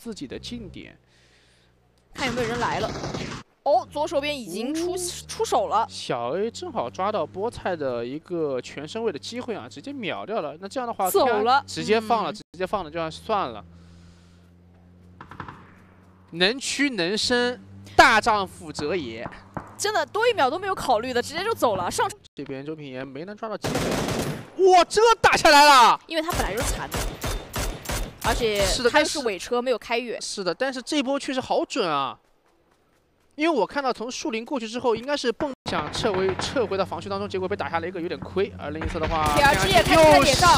自己的近点。看有没有人来了。哦，左手边已经出手了。小 A 正好抓到菠菜的一个全身位的机会啊，直接秒掉了。那这样的话，走了，直接放了，就算算了。能屈能伸，大丈夫者也。 真的多一秒都没有考虑的，直接就走了。上这边周品言没能抓到机会，哇，这打下来了！因为他本来就是残的，而且他是尾车没有开远。是的，但是这波确实好准啊！因为我看到从树林过去之后，应该是蹦想撤回到防区当中，结果被打下了一个有点亏。而另一侧的话，又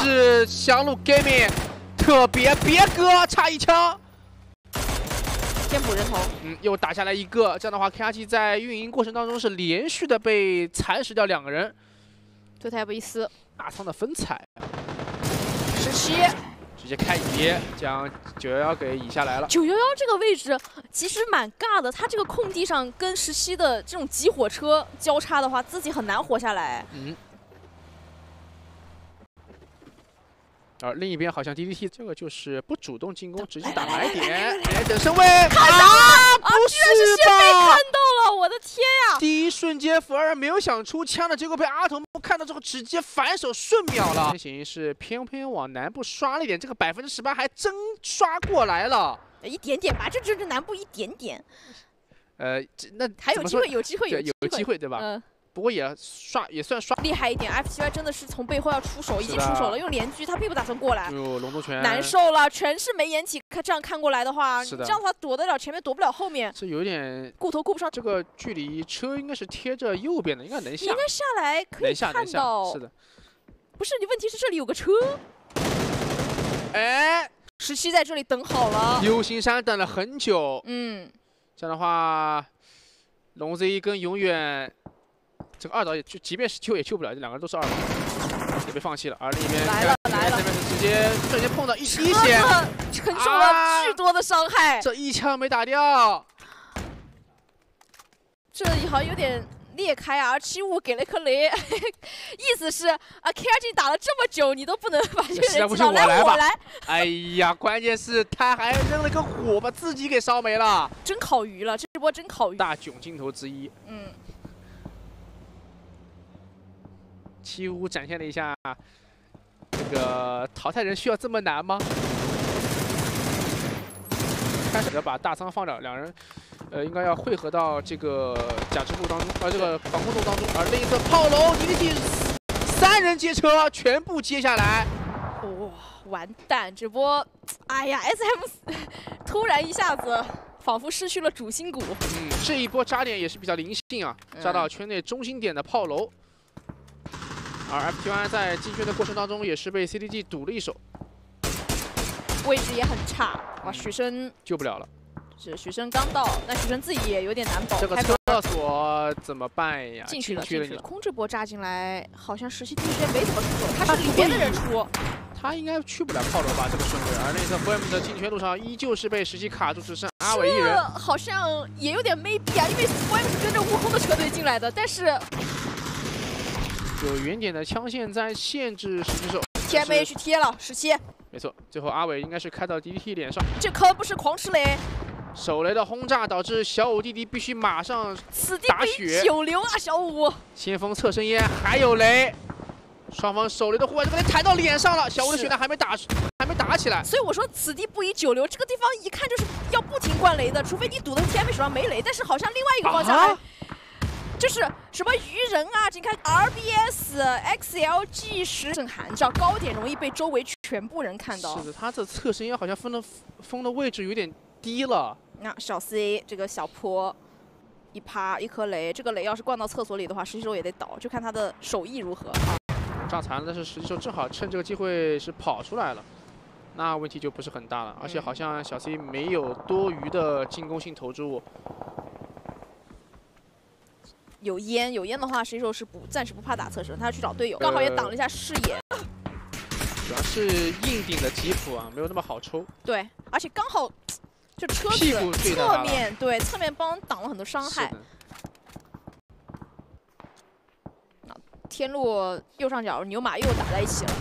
是翔路 Gaming， 特别哥差一枪。 先补人头，又打下来一个。这样的话 ，KRG 在运营过程当中是连续的被蚕食掉两个人，对他也不一丝。大仓的分踩，17，直接开乙，将911给乙下来了。911这个位置其实蛮尬的，他这个空地上跟17的这种集火车交叉的话，自己很难活下来。而另一边好像 DDT 这个就是不主动进攻，直接打埋点，哎，等身位，啊，不是吧？被看到了，我的天呀！第一瞬间，F2没有想出枪的，结果被阿童看到之后直接反手瞬秒了。行，是偏往南部刷了一点，这个18%还真刷过来了，一点点吧，这南部一点点。那还有机会，有机会，对吧？不过也算刷厉害一点 ，F7Y 真的是从背后要出手，已经出手了，用连狙，他并不打算过来。哟，龙头拳难受了，全是眉眼起，这样看过来的话，这样的话躲得了前面，躲不了后面。这有点顾头顾不上。这个距离车应该是贴着右边的，应该能下。应该下来可以看到。是的。不是，你问题是这里有个车。哎，17在这里等好了。幽星山等了很久。这样的话，龙 Z 跟永远。 这个二岛也就，即便是救也救不了，这两个人都是二岛，也被放弃了。而另一边来了，这边是直接瞬间碰到一血，承受了巨多的伤害。这一枪没打掉，这里好像有点裂开啊。R75给了一颗雷，意思是啊 ，KRG 打了这么久，你都不能把这个人击倒，我来。哎呀，关键是他还扔了个火，把自己给烧没了。真烤鱼了，这波真烤鱼。大囧镜头之一。75展现了一下，这个淘汰人需要这么难吗？开始的把大仓放掉，两人应该要汇合到这个假肢路当中，这个防空洞当中。而另一侧炮楼DDT三人接车，全部接下来。哇，完蛋！这波，哎呀 ，SM 突然一下子。 仿佛失去了主心骨。这一波扎点也是比较灵性啊，扎到圈内中心点的炮楼。而 FTY 在进圈的过程当中也是被 CDG 堵了一手，位置也很差。哇，许生救不了了。是许生刚到，那许生自己也有点难保。这个厕所怎么办呀？进去了。空这波扎进来，好像17第一时间没怎么出手，他是里面的人出。 他应该去不了炮楼吧，这个顺位。而那个 Flame 的进圈路上依旧是被石溪卡住，只剩阿伟一人。好像也有点maybe啊，因为 Flame 是跟着悟空的车队进来的，但是有远点的枪线在限制石溪手。TMA 去贴了17，没错。最后阿伟应该是开到 DDT 脸上，这坑不是狂吃雷。 手雷的轰炸导致小五弟弟必须马上打血。久留啊，小五！先锋侧身烟，还有雷。 双方手雷的互换，这个雷弹到脸上了，小五的血量还没打起来，所以我说此地不宜久留，这个地方一看就是要不停灌雷的，除非你堵的 TMA 手上没雷，但是好像另外一个方向就是什么鱼人啊，你看 RBS、XLG 10正寒，只要高点容易被周围全部人看到。是的，他这侧身烟好像分的位置有点低了。那小 C 这个小坡。 一颗雷，这个雷要是灌到厕所里的话，石溪手也得倒，就看他的手艺如何啊。炸残了，但是石溪手正好趁这个机会是跑出来了，那问题就不是很大了。而且好像小 C 没有多余的进攻性投注。有烟的话，石溪手是暂时不怕打侧身，他要去找队友，刚好也挡了一下视野。主要是硬顶的吉普啊，没有那么好抽。对，而且刚好。 就车子侧面帮挡了很多伤害。天路右上角牛马又打在一起了。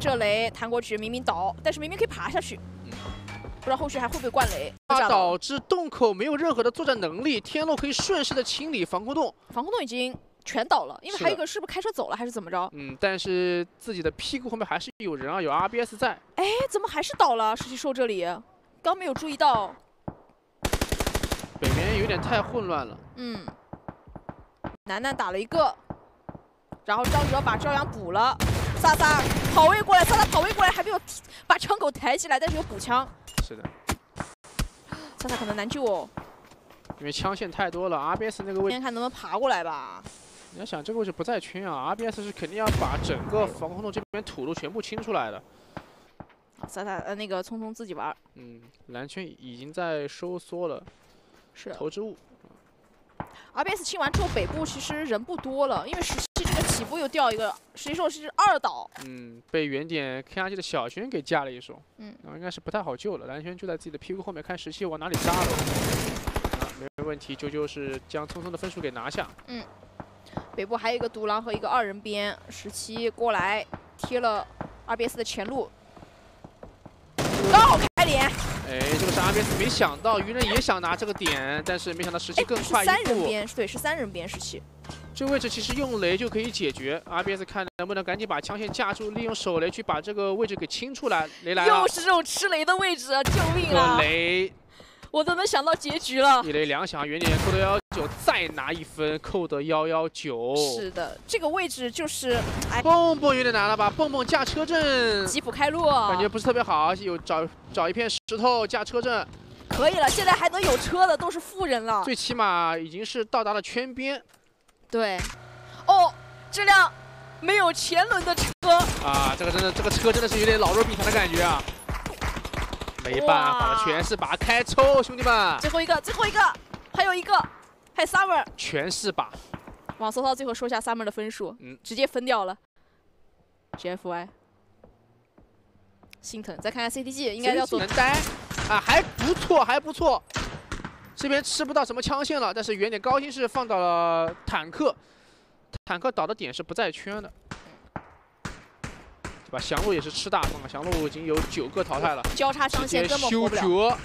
这雷韩国职明明倒，但是明明可以爬下去，不知道后续还会不会灌雷。它导致洞口没有任何的作战能力，天漏可以顺势的清理防空洞，防空洞已经全倒了，因为还有一个是不是开车走了还是怎么着？嗯，但是自己的屁股后面还是有人啊，有 RBS 在。哎，怎么还是倒了？石奇兽这里刚没有注意到，北面有点太混乱了。嗯，楠楠打了一个。 然后张哲把朝阳补了，萨萨跑位过来，萨萨跑位过来还没有把枪口抬起来，但是有补枪。是的，萨萨可能难救哦，因为枪线太多了。RBS 那个位置，先看能不能爬过来吧。你要想这个位置不在圈啊 ，RBS 是肯定要把整个防空洞这边土路全部清出来的。萨萨那个聪聪自己玩。嗯，蓝圈已经在收缩了，是投掷物。RBS 清完之后，北部其实人不多了，因为实。 起步又掉一个，实际上是二倒。嗯，被原点 KRG 的小轩给架了一手。嗯，然后应该是不太好救了。蓝轩就在自己的屁股后面看时期往哪里扎了。啊，没有问题，啾啾是将匆匆的分数给拿下。嗯，北部还有一个独狼和一个二人边，时期过来贴了 RBS 的前路，刚好开连。哎，这个是 RBS 没想到，愚人也想拿这个点，但是没想到时期更快一步。哎、三人边，对，是三人边时期。 这位置其实用雷就可以解决 ，RBS 看能不能赶紧把枪线架住，利用手雷去把这个位置给清出来。雷来了，又是这种吃雷的位置啊！救命啊！雷，我都能想到结局了。一雷两响，原点扣得119，再拿一分，扣得119。是的，这个位置就是，哎，蹦蹦有点难了吧？蹦蹦架车阵，吉普开路，感觉不是特别好，有找一片石头架车阵。 可以了，现在还能有车的都是富人了，最起码已经是到达了圈边。 对，哦，这辆没有前轮的车啊，这个车真的是有点老弱病残的感觉啊，没办法了，全是把开抽，兄弟们，最后一个，还有一个，还有 Summer， 全是把。网搜到最后说一下 Summer 的分数，嗯，直接分掉了 ，GFY， 心疼。再看看 CTG， 应该要做能呆啊，还不错，还不错。 这边吃不到什么枪线了，但是原点高清是放到了坦克，坦克倒的点是不在圈的，对吧？翔路也是吃大风了，翔路已经有9个淘汰了，交叉枪线根本活不了。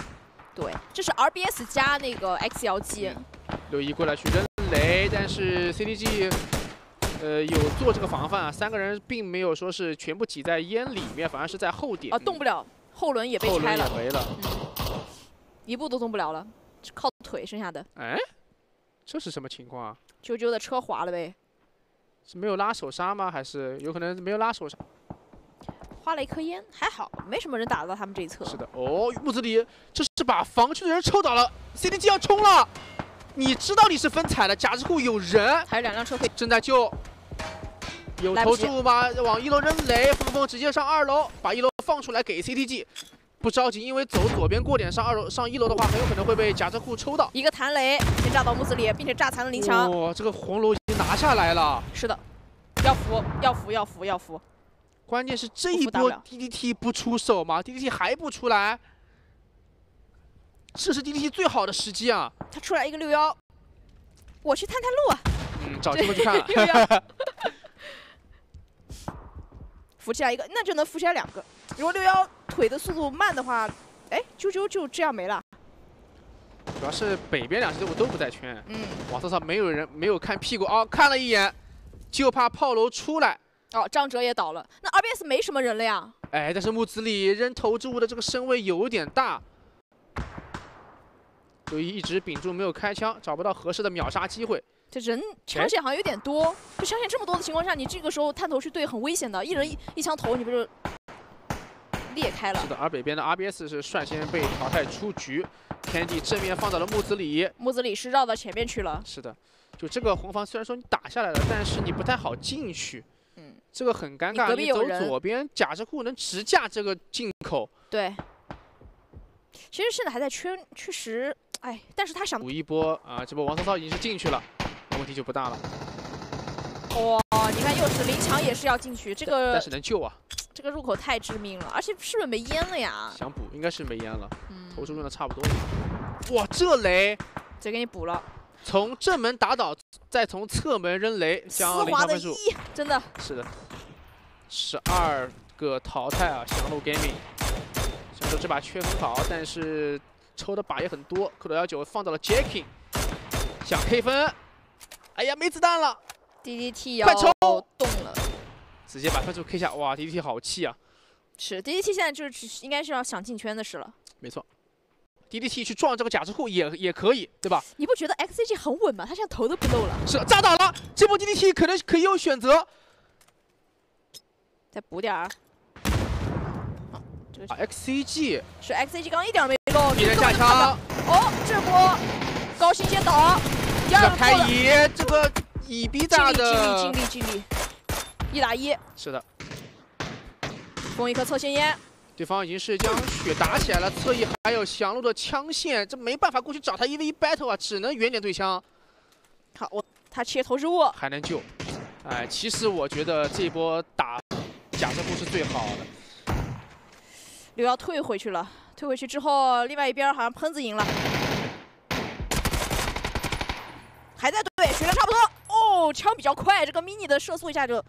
对，这是 RBS 加那个 XLG。6-1过来去扔雷，但是 CDG 有做这个防范啊，3个人并没有说是全部挤在烟里面，反而是在后点啊动不了，后轮也被拆了，后轮也没了，嗯，一步都动不了了。 靠腿剩下的，哎，这是什么情况啊？啾啾的车滑了呗，是没有拉手刹吗？还是有可能没有拉手刹？花了一颗烟，还好没什么人打到他们这一侧。是的，哦，木子李，这是把防区的人抽倒了 ，CDG 要冲了，你知道你是分彩的，甲之库有人，还有2辆车会正在救，有投掷物吗？往1楼扔雷，风直接上2楼，把1楼放出来给 CDG。 不着急，因为走左边过点上2楼，上1楼的话很有可能会被甲车库抽到。一个弹雷先炸到木子里，并且炸残了林强。哇、哦，这个红楼已经拿下来了。是的，要扶。关键是这一波 DDT 不出手吗 ？DDT 还不出来，这是 DDT 最好的时机啊！他出来一个6-1，我去探探路啊。嗯，找机会去看了。扶起来一个，那就能扶起来2个。如果6-1 腿的速度慢的话，哎，啾啾就这样没了。主要是北边2支队伍都不在圈，嗯，网上没有人没有看屁股哦，看了一眼，就怕炮楼出来。哦，张哲也倒了，那 RBS 没什么人了呀。哎，但是木子李扔投掷物的这个身位有点大，所以一直屏住没有开枪，找不到合适的秒杀机会。 这人枪线好像有点多，就枪线这么多的情况下，你这个时候探头去对很危险的，一人一枪头，你不就裂开了？是的，而北边的 RBS 是率先被淘汰出局 ，Candy 正面放到了木子李，木子李是绕到前面去了。是的，就这个红方虽然说你打下来了，但是你不太好进去，嗯，这个很尴尬。你走左边，甲之库能直架这个进口。对，其实现在还在圈，确实，哎，但是他想补一波啊，这波王涛涛已经是进去了。 问题就不大了。哇、哦，你看，又是林强也是要进去，这个但是能救啊！这个入口太致命了，而且是不是没烟了呀？想补，应该是没烟了。嗯，投出用的差不多了。哇，这雷直接给你补了，从正门打倒，再从侧门扔雷，将林强分数。真的。是的，12个淘汰啊，翔鹿 Gaming 想说这把缺很好，但是抽的把也很多。Q919放到了 Jacking， 想 K 分，哎呀没子弹了 ，DDT 要动了，直接把分数 K 下，哇 ，DDT 好气啊！是 DDT 现在就是应该是要想进圈的事了，没错。 DDT 去撞这个假肢库也可以，对吧？你不觉得 XCG 很稳吗？他现在头都不露了。是炸倒了，这波 DDT 可能可以有选择，再补点儿。啊，这个 XCG 是 XCG 刚一点没漏，敌人下枪。哦，这波高鑫先倒，第二个开移，这个以逼炸的。尽力，1打1。是的。攻一颗侧线烟。 对方已经是将血打起来了，侧翼还有翔鹿的枪线，这没办法过去找他1v1 battle 啊，只能远点对枪。好，他切投掷物还能救。哎，其实我觉得这波打假肢库是最好的。刘瑶退回去了，退回去之后，另外一边好像喷子赢了，还在对，血量差不多。哦，枪比较快，这个 mini 的射速一下就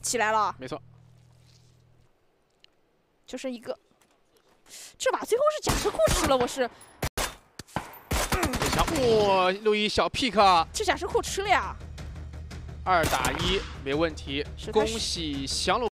起来了。没错。 就剩一个，这把最后是假肢库吃了，我是。哇，61小 pick， 这假肢库吃了呀！2打1没问题，恭喜翔鹿。